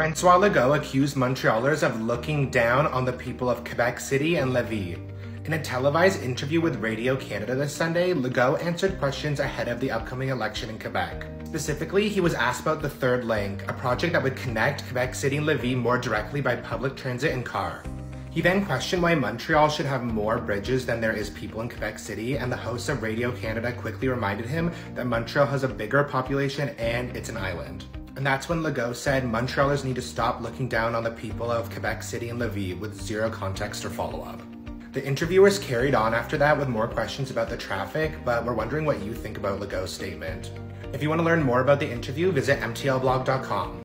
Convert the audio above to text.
François Legault accused Montrealers of looking down on the people of Quebec City and Lévis. In a televised interview with Radio-Canada this Sunday, Legault answered questions ahead of the upcoming election in Quebec. Specifically, he was asked about the Third Link, a project that would connect Quebec City and Lévis more directly by public transit and car. He then questioned why Montreal should have more bridges than there is people in Quebec City, and the hosts of Radio-Canada quickly reminded him that Montreal has a bigger population and it's an island. And that's when Legault said Montrealers need to stop looking down on the people of Quebec City and Lévis with zero context or follow-up. The interviewers carried on after that with more questions about the traffic, but we're wondering what you think about Legault's statement. If you want to learn more about the interview, visit mtlblog.com.